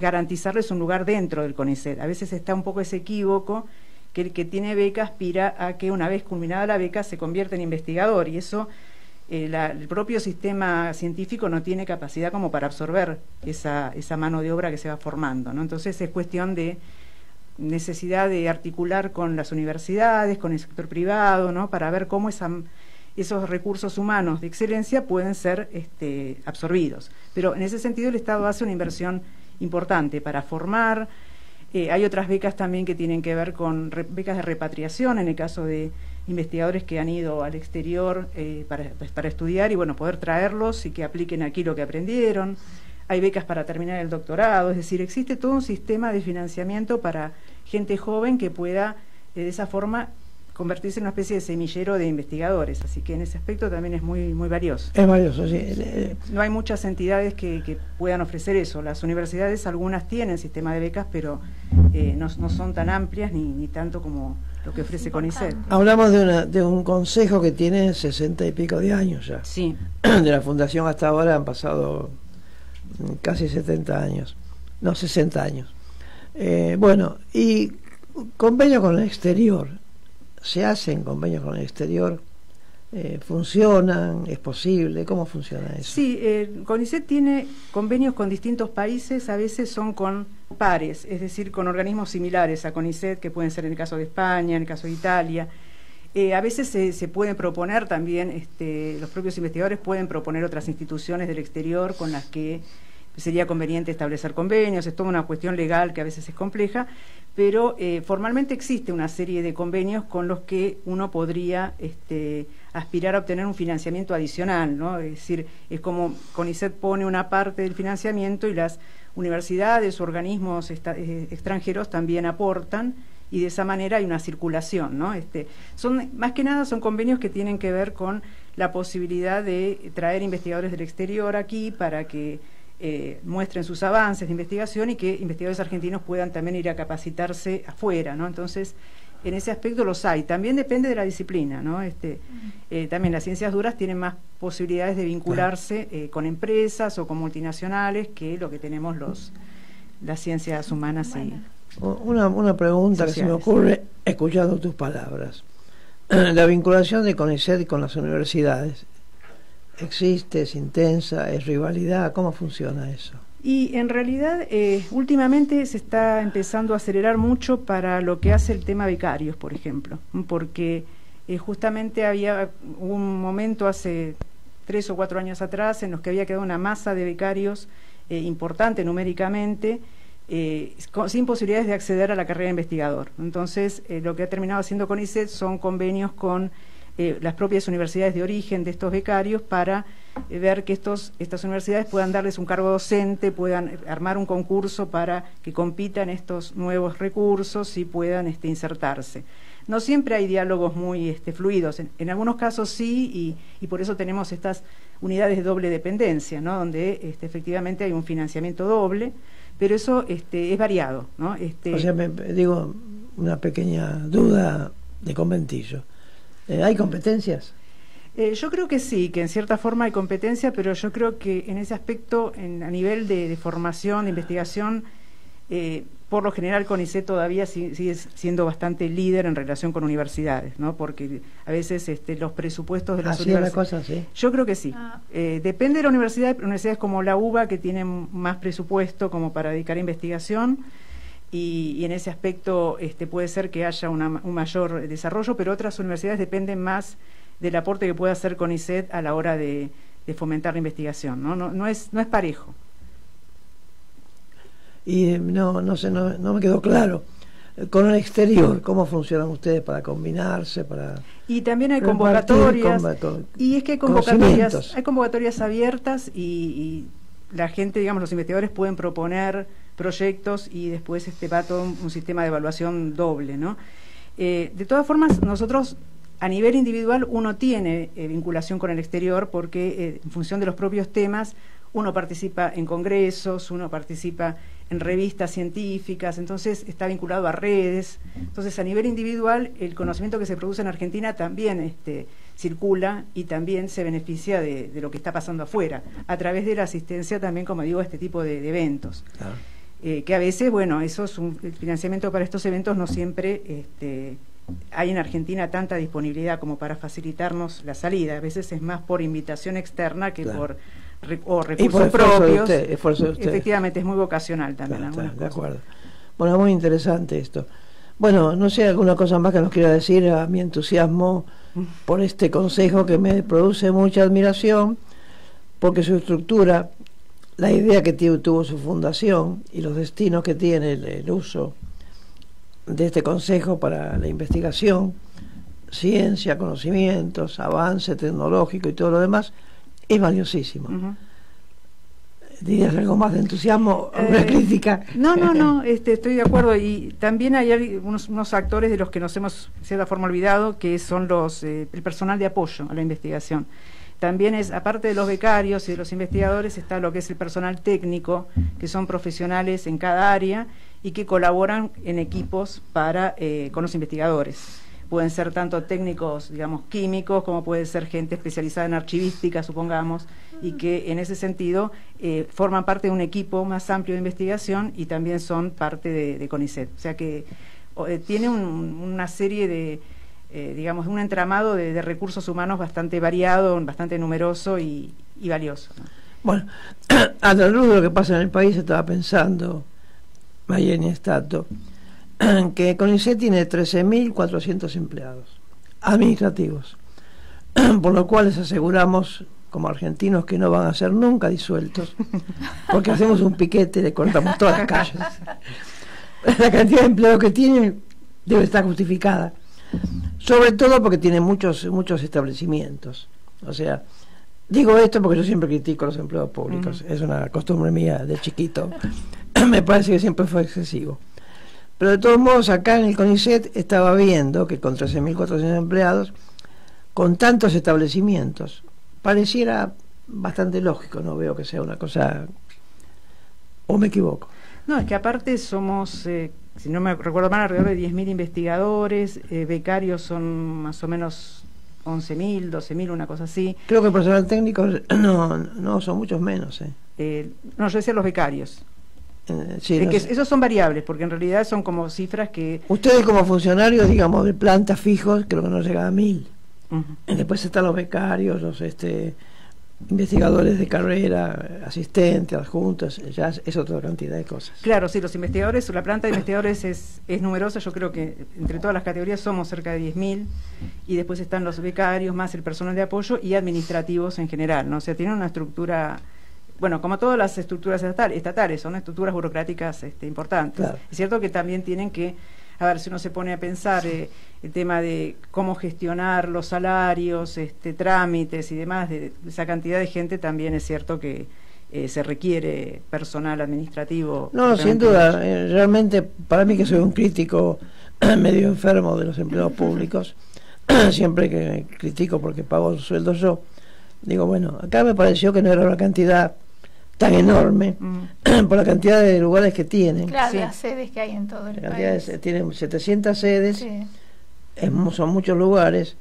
garantizarles un lugar dentro del CONICET. A veces está un poco ese equívoco que el que tiene beca aspira a que una vez culminada la beca se convierta en investigador, y eso el propio sistema científico no tiene capacidad como para absorber esa mano de obra que se va formando, ¿no? Entonces es cuestión de necesidad de articular con las universidades, con el sector privado, ¿no? Para ver cómo esos recursos humanos de excelencia pueden ser absorbidos. Pero en ese sentido el Estado hace una inversión importante para formar. Hay otras becas también que tienen que ver con becas de repatriación, en el caso de investigadores que han ido al exterior para estudiar y bueno, poder traerlos y que apliquen aquí lo que aprendieron. Hay becas para terminar el doctorado, es decir, existe todo un sistema de financiamiento para gente joven que pueda de esa forma convertirse en una especie de semillero de investigadores, así que en ese aspecto también es muy, muy valioso. Es valioso, sí. No hay muchas entidades que puedan ofrecer eso. Las universidades, algunas tienen sistema de becas, pero no son tan amplias ni tanto como lo que ofrece CONICET. Hablamos de un consejo que tiene 60 y pico de años ya. Sí. De la fundación hasta ahora han pasado casi 70 años, no, 60 años. Bueno, y convenio con el exterior. ¿Se hacen convenios con el exterior? ¿Funcionan? ¿Es posible? ¿Cómo funciona eso? Sí, CONICET tiene convenios con distintos países, a veces son con pares, es decir, con organismos similares a CONICET, que pueden ser en el caso de España, en el caso de Italia. A veces se pueden proponer también, los propios investigadores pueden proponer otras instituciones del exterior con las que sería conveniente establecer convenios. Es toda una cuestión legal que a veces es compleja, pero formalmente existe una serie de convenios con los que uno podría aspirar a obtener un financiamiento adicional, ¿no? Es decir, es como CONICET pone una parte del financiamiento y las universidades, organismos extranjeros también aportan, y de esa manera hay una circulación, ¿no? Son, más que nada son convenios que tienen que ver con la posibilidad de traer investigadores del exterior aquí para que muestren sus avances de investigación y que investigadores argentinos puedan también ir a capacitarse afuera, ¿no? Entonces en ese aspecto los hay. También depende de la disciplina, ¿no? También las ciencias duras tienen más posibilidades de vincularse con empresas o con multinacionales que lo que tenemos las ciencias humanas. Bueno. Una pregunta sociales. Que se me ocurre escuchando tus palabras. La vinculación de CONICET con las universidades, ¿existe? ¿Es intensa? ¿Es rivalidad? ¿Cómo funciona eso? Y en realidad últimamente se está empezando a acelerar mucho para lo que hace el tema becarios, por ejemplo, porque justamente había un momento hace 3 o 4 años atrás en los que había quedado una masa de becarios importante numéricamente, sin posibilidades de acceder a la carrera de investigador. Entonces lo que ha terminado haciendo CONICET son convenios con las propias universidades de origen de estos becarios para ver que estas universidades puedan darles un cargo docente, puedan armar un concurso para que compitan estos nuevos recursos y puedan insertarse. No siempre hay diálogos muy fluidos, en algunos casos sí, y por eso tenemos estas unidades de doble dependencia, ¿no? Donde efectivamente hay un financiamiento doble, pero eso es variado, ¿no? O sea, me digo una pequeña duda de conventillo. ¿Hay competencias? Yo creo que sí, que en cierta forma hay competencia, pero yo creo que en ese aspecto, a nivel de formación, de investigación, por lo general CONICET todavía sigue siendo bastante líder en relación con universidades, ¿no? Porque a veces los presupuestos de las universidades... ¿Así es la cosa, sí? Yo creo que sí. Depende de la universidad, universidades como la UBA, que tienen más presupuesto como para dedicar a investigación, y en ese aspecto puede ser que haya un mayor desarrollo, pero otras universidades dependen más del aporte que pueda hacer CONICET a la hora de fomentar la investigación, ¿no? No es parejo. Y no me quedó claro. Con el exterior, ¿cómo funcionan ustedes para combinarse? Y también hay convocatorias. Y es que hay convocatorias abiertas y la gente, digamos, los investigadores pueden proponer proyectos y después va todo un sistema de evaluación doble, ¿no? De todas formas, nosotros a nivel individual uno tiene vinculación con el exterior porque en función de los propios temas uno participa en congresos, uno participa en revistas científicas, entonces está vinculado a redes. Entonces a nivel individual el conocimiento que se produce en Argentina también circula y también se beneficia de lo que está pasando afuera a través de la asistencia también, como digo, a este tipo de eventos. Claro. Que a veces, bueno, el financiamiento para estos eventos no siempre hay en Argentina tanta disponibilidad como para facilitarnos la salida. A veces es más por invitación externa que claro. por recursos y por propios. Esfuerzo de usted. Efectivamente, es muy vocacional también. Claro, de acuerdo. Bueno, muy interesante esto. Bueno, no sé, alguna cosa más que nos quiera decir a mi entusiasmo por este consejo que me produce mucha admiración, porque su estructura, la idea que tuvo su fundación y los destinos que tiene el uso de este consejo para la investigación, ciencia, conocimientos, avance tecnológico y todo lo demás, es valiosísimo. ¿Dirías algo más de entusiasmo o una crítica? No, estoy de acuerdo. Y también hay unos actores de los que nos hemos de cierta forma olvidado, que son el personal de apoyo a la investigación. También aparte de los becarios y de los investigadores, está lo que es el personal técnico, que son profesionales en cada área y que colaboran en equipos con los investigadores. Pueden ser tanto técnicos, digamos, químicos, como puede ser gente especializada en archivística, supongamos, y que en ese sentido forman parte de un equipo más amplio de investigación y también son parte de CONICET. O sea que tiene una serie de... digamos, un entramado de recursos humanos bastante variado, bastante numeroso y valioso, ¿no? Bueno, a la luz de lo que pasa en el país, estaba pensando, María Inés Tato, que CONICET tiene 13.400 empleados administrativos, por lo cual les aseguramos como argentinos que no van a ser nunca disueltos, porque hacemos un piquete y le cortamos todas las calles. La cantidad de empleados que tiene debe estar justificada. Sobre todo porque tiene muchos establecimientos. O sea, digo esto porque yo siempre critico a los empleados públicos. Es una costumbre mía de chiquito. Me parece que siempre fue excesivo. Pero de todos modos, acá en el CONICET estaba viendo que con 13.400 empleados, con tantos establecimientos, pareciera bastante lógico. No veo que sea una cosa... ¿O me equivoco? No, es que aparte somos... si no me recuerdo mal, alrededor de 10.000 investigadores, becarios son más o menos 11.000, 12.000, una cosa así. Creo que personal técnico no son muchos menos. No, yo decía los becarios. Sí, no que esos son variables, porque en realidad son como cifras que... Ustedes como funcionarios, digamos, de plantas fijos, creo que no llegaba a 1.000. Después están los becarios, los investigadores de carrera, asistentes, adjuntos, ya es otra cantidad de cosas. Claro, sí, los investigadores, la planta de investigadores es numerosa, yo creo que entre todas las categorías somos cerca de 10.000, y después están los becarios, más el personal de apoyo y administrativos en general, ¿no? O sea, tienen una estructura... Bueno, como todas las estructuras estatales, son estructuras burocráticas importantes. Claro. Es cierto que también tienen que, a ver, si uno se pone a pensar el tema de cómo gestionar los salarios, trámites y demás, de esa cantidad de gente, también es cierto que se requiere personal administrativo. No, sin duda, realmente para mí, que soy un crítico medio enfermo de los empleados públicos, siempre que critico porque pago sueldos yo, digo, bueno, acá me pareció que no era una cantidad tan enorme por la cantidad de lugares que tienen. Claro, sí. Las sedes que hay en todo el país. Tienen 700 sedes, sí. Son muchos lugares,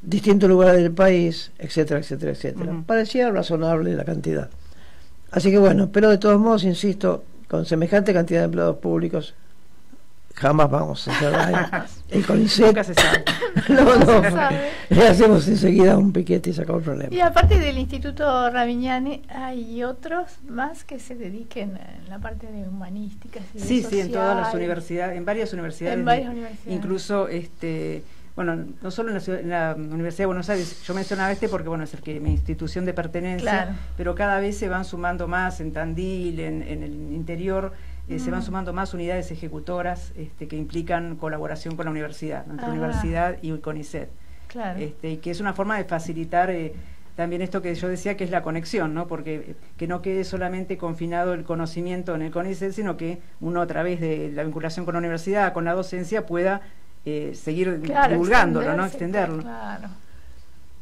distintos lugares del país, etcétera, etcétera, etcétera. Parecía razonable la cantidad. Así que bueno, pero de todos modos, insisto, con semejante cantidad de empleados públicos, jamás vamos a cerrar el CONICET. Nunca se sabe. No, se sabe. Le hacemos enseguida un piquete y sacamos el problema. Y aparte del Instituto Ravignani, ¿hay otros más que se dediquen a la parte de humanística? Sí, social, sí, en todas las universidades, en varias universidades. En varias universidades. Incluso, bueno, no solo en la Universidad de Buenos Aires, yo mencionaba porque, bueno, es el que mi institución de pertenencia, claro. Pero cada vez se van sumando más en Tandil, en el interior. Se van sumando más unidades ejecutoras que implican colaboración con la universidad, ¿no? Entre universidad y CONICET. Claro. Y que es una forma de facilitar también esto que yo decía, que es la conexión, ¿no? Porque que no quede solamente confinado el conocimiento en el CONICET, sino que uno, a través de la vinculación con la universidad, con la docencia, pueda seguir, claro, divulgándolo, ¿no? Extenderlo. Claro.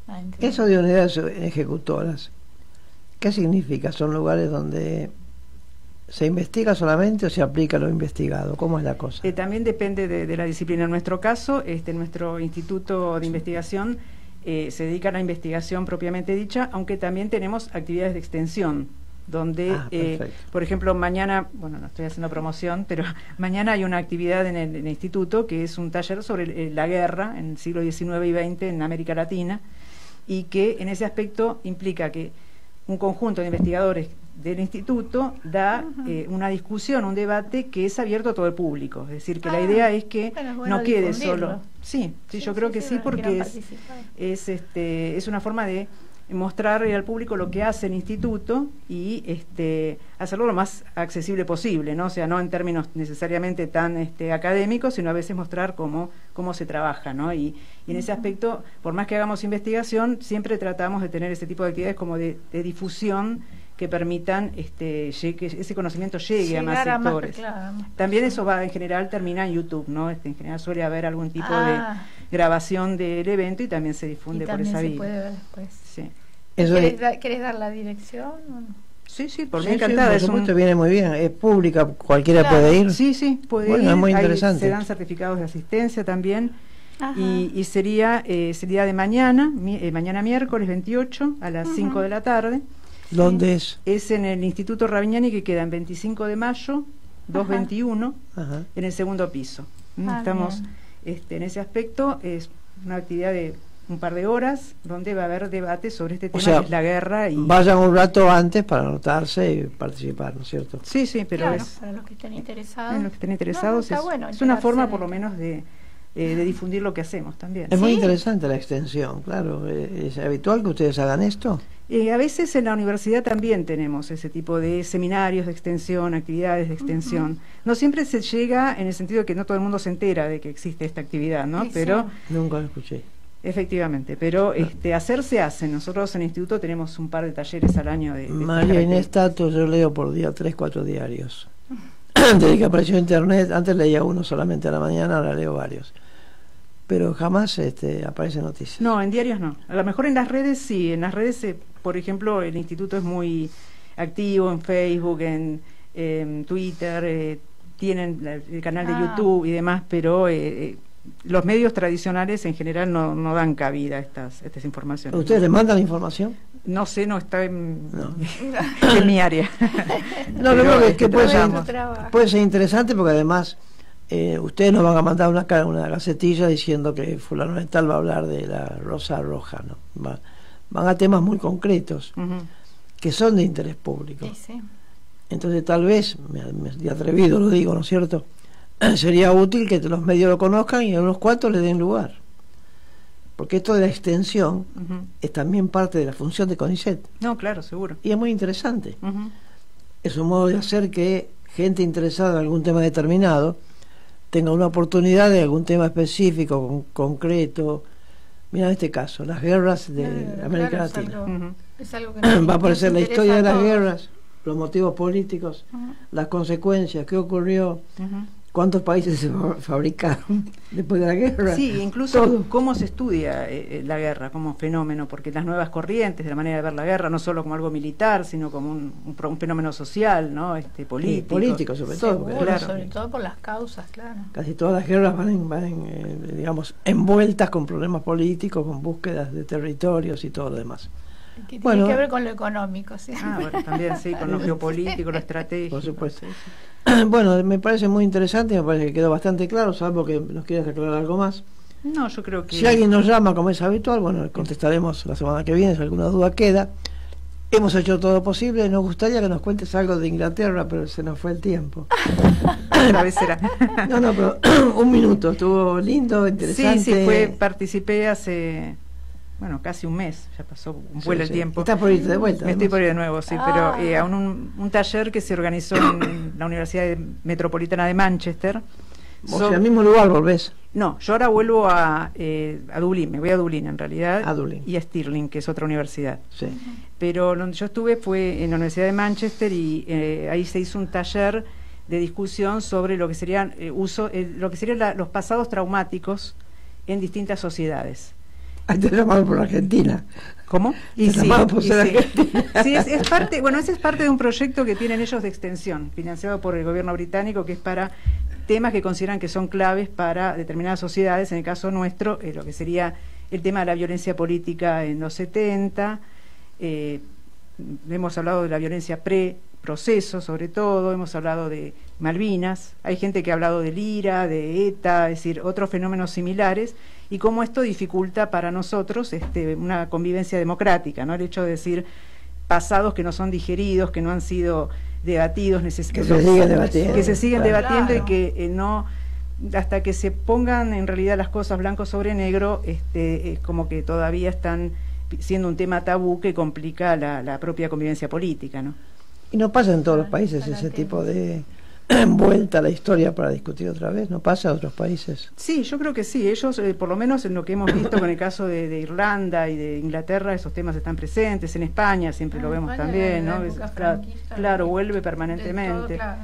Ah, eso de unidades ejecutoras, ¿qué significa? Son lugares donde... ¿Se investiga solamente o se aplica lo investigado? ¿Cómo es la cosa? También depende de la disciplina. En nuestro caso, nuestro instituto de investigación se dedica a la investigación propiamente dicha, aunque también tenemos actividades de extensión, donde, por ejemplo, mañana, bueno, no estoy haciendo promoción, pero mañana hay una actividad en el instituto que es un taller sobre la guerra en el siglo XIX y XX en América Latina, y que en ese aspecto implica que un conjunto de investigadores del instituto da una discusión, un debate que es abierto a todo el público. Es decir, que la idea es que bueno, no quede solo. Sí, sí, yo creo que sí, porque es una forma de mostrarle al público lo que hace el instituto y hacerlo lo más accesible posible, ¿no? O sea, no en términos necesariamente tan académicos, sino a veces mostrar cómo se trabaja, ¿no? Y en ese aspecto, por más que hagamos investigación, siempre tratamos de tener ese tipo de actividades como de difusión, que permitan que ese conocimiento llegue a más sectores. También eso va, en general, termina en YouTube, ¿no? En general suele haber algún tipo de grabación del evento y también se difunde y también por esa vía. Puede ver después. Sí. ¿Querés dar la dirección? Sí, sí, por mí encantada. Por supuesto, viene muy bien. Es pública, cualquiera puede ir. Sí, sí, puede ir. Es muy interesante. Se dan certificados de asistencia también. Y sería de mañana, mañana miércoles 28 a las 5 de la tarde. ¿Dónde es? Es en el Instituto Ravignani, que queda en 25 de mayo, 221, en el segundo piso. Estamos en ese aspecto, es una actividad de un par de horas, donde va a haber debate sobre este tema, o sea, que es la guerra. Y vayan un rato antes para anotarse y participar, ¿no es cierto? Sí, sí, pero claro, para los que estén interesados. No, bueno, es una forma, por lo menos, de difundir lo que hacemos también. Es muy interesante la extensión, claro. ¿Es habitual que ustedes hagan esto? A veces en la universidad también tenemos ese tipo de seminarios de extensión, actividades de extensión. No siempre se llega, en el sentido de que no todo el mundo se entera de que existe esta actividad, ¿no? Sí, pero nunca lo escuché. Efectivamente, pero hacer se hace. Nosotros en el instituto tenemos un par de talleres al año. De María Inés Tato, yo leo por día 3-4 diarios. Desde que apareció internet, antes leía uno solamente a la mañana, ahora leo varios. Pero jamás aparecen noticias. No, en diarios no. A lo mejor en las redes sí. En las redes, por ejemplo, el instituto es muy activo en Facebook, en Twitter, tienen el canal de YouTube y demás, pero los medios tradicionales en general no dan cabida a estas informaciones. ¿Ustedes les mandan información? No sé, no está en mi área. No, lo creo que puede ser interesante, porque además ustedes nos van a mandar una gacetilla diciendo que fulano de tal va a hablar de la Rosa Roja, ¿no? Van a temas muy concretos, que son de interés público. Sí, sí. Entonces tal vez, de atrevido lo digo, ¿no es cierto?, sería útil que los medios lo conozcan y a unos cuantos le den lugar, porque esto de la extensión es también parte de la función de CONICET. No, claro, seguro. Y es muy interesante. Es un modo de hacer que gente interesada en algún tema determinado tenga una oportunidad de algún tema específico, concreto. Mira, en este caso, las guerras de América Latina. Es algo que va a aparecer la historia de las guerras, los motivos políticos, las consecuencias, qué ocurrió, cuántos países se fabricaron después de la guerra. Sí, incluso todo. Cómo se estudia la guerra como fenómeno, porque las nuevas corrientes de la manera de ver la guerra, no solo como algo militar, sino como un fenómeno social, ¿no? Político. Sí, político, sobre todo. Seguro, claro. Sobre todo por las causas, claro. Casi todas las guerras van digamos, envueltas con problemas políticos, con búsquedas de territorios y todo lo demás. Que tiene que ver con lo económico, ¿sí? Bueno, también, sí, con lo geopolítico, lo estratégico. Por supuesto. Bueno, me parece muy interesante, me parece que quedó bastante claro, salvo que nos quieras aclarar algo más. No, yo creo que... Si alguien nos llama, como es habitual, bueno, contestaremos la semana que viene, si alguna duda queda. Hemos hecho todo lo posible, nos gustaría que nos cuentes algo de Inglaterra, pero se nos fue el tiempo. Otra vez será. No, pero un minuto, estuvo lindo, interesante. Sí, participé hace... Bueno, casi un mes, ya pasó, vuela el tiempo. ¿Estás por irte de vuelta? Me estoy por ir de nuevo, sí, pero a un taller que se organizó en la Universidad Metropolitana de Manchester. ¿Vos al mismo lugar volvés? No, yo ahora vuelvo a Dublín, me voy a Dublín en realidad. A Dublín. Y a Stirling, que es otra universidad. Sí. Pero donde yo estuve fue en la Universidad de Manchester y ahí se hizo un taller de discusión sobre lo que serían, los pasados traumáticos en distintas sociedades. Te llamaron por Argentina. ¿Cómo? Y sí, por ser Argentina. Sí, es parte, bueno, ese es parte de un proyecto que tienen ellos de extensión, financiado por el gobierno británico, que es para temas que consideran que son claves para determinadas sociedades. En el caso nuestro, lo que sería el tema de la violencia política en los 70, hemos hablado de la violencia pre-proceso, sobre todo, hemos hablado de Malvinas, hay gente que ha hablado del IRA, de ETA, es decir, otros fenómenos similares, y cómo esto dificulta para nosotros una convivencia democrática, ¿no? El hecho de decir pasados que no son digeridos, que no han sido debatidos, que se siguen debatiendo y que no, hasta que se pongan en realidad las cosas blanco sobre negro, es como que todavía están siendo un tema tabú que complica la propia convivencia política, ¿no? Y no pasa en todos los países ese tipo de vuelta a la historia para discutir otra vez, ¿no pasa a otros países? Sí, yo creo que sí, ellos, por lo menos en lo que hemos visto con el caso de Irlanda y de Inglaterra, esos temas están presentes, en España siempre lo vemos también, ¿no? Claro, vuelve permanentemente. Todo, claro.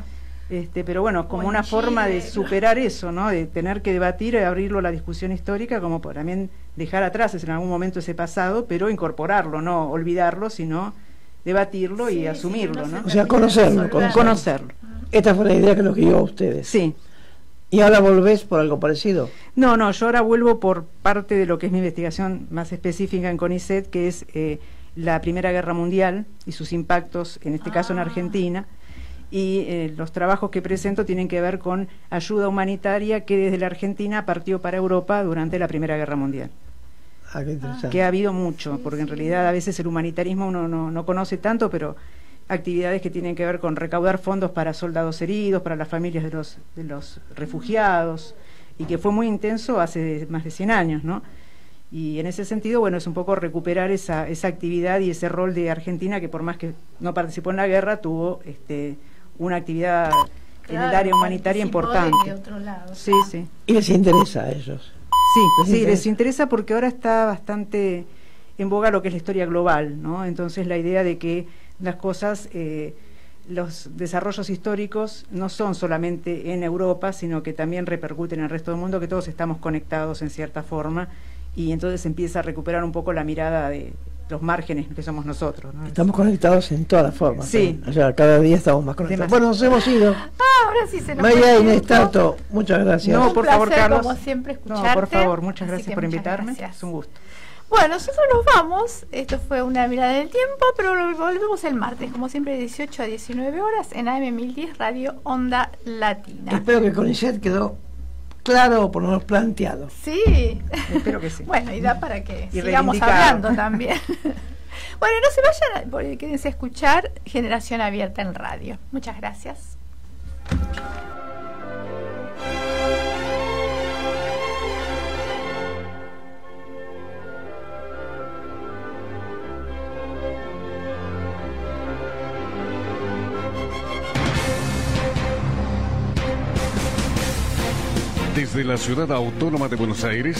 Pero bueno, como una forma de superar eso, ¿no? De tener que debatir, abrirlo a la discusión histórica, como para también dejar atrás en algún momento ese pasado, pero incorporarlo, no olvidarlo, sino debatirlo y asumirlo, ¿no? O sea, conocerlo. Esta fue la idea que nos guió a ustedes. Sí. ¿Y ahora volvés por algo parecido? No, yo ahora vuelvo por parte de lo que es mi investigación más específica en CONICET, que es la Primera Guerra Mundial y sus impactos, en este caso en Argentina, y los trabajos que presento tienen que ver con ayuda humanitaria que desde la Argentina partió para Europa durante la Primera Guerra Mundial. Ah, qué interesante. Que ha habido mucho, porque en realidad a veces el humanitarismo uno no conoce tanto, pero actividades que tienen que ver con recaudar fondos para soldados heridos, para las familias de los refugiados, y que fue muy intenso hace más de 100 años, ¿no? Y en ese sentido, bueno, es un poco recuperar esa actividad y ese rol de Argentina, que por más que no participó en la guerra, tuvo una actividad en el área humanitaria importante. De otro lado. Sí, sí. ¿Y les interesa a ellos? Sí, les interesa porque ahora está bastante en boga lo que es la historia global, ¿no? Entonces la idea de que las cosas, los desarrollos históricos no son solamente en Europa, sino que también repercuten en el resto del mundo, que todos estamos conectados en cierta forma, y entonces empieza a recuperar un poco la mirada de los márgenes que somos nosotros, ¿no? Estamos conectados en todas las formas. Sí. O sea, cada día estamos más conectados. Bueno, nos hemos ido. Ah, ahora sí se nos María Inés Tato, muchas gracias. No, por favor, Carlos. Como siempre, escucharte. No, por favor, muchas gracias por invitarme. Gracias. Es un gusto. Bueno, nosotros nos vamos. Esto fue Una Mirada del Tiempo, pero volvemos el martes, como siempre, de 18 a 19 horas en AM 1010 Radio Onda Latina. Espero que CONICET quedó claro, por lo menos planteado. Sí. Espero que sí. Bueno, y da para que y sigamos hablando también. Bueno, no se vayan, quédense a escuchar Generación Abierta en radio. Muchas gracias. Desde la Ciudad Autónoma de Buenos Aires.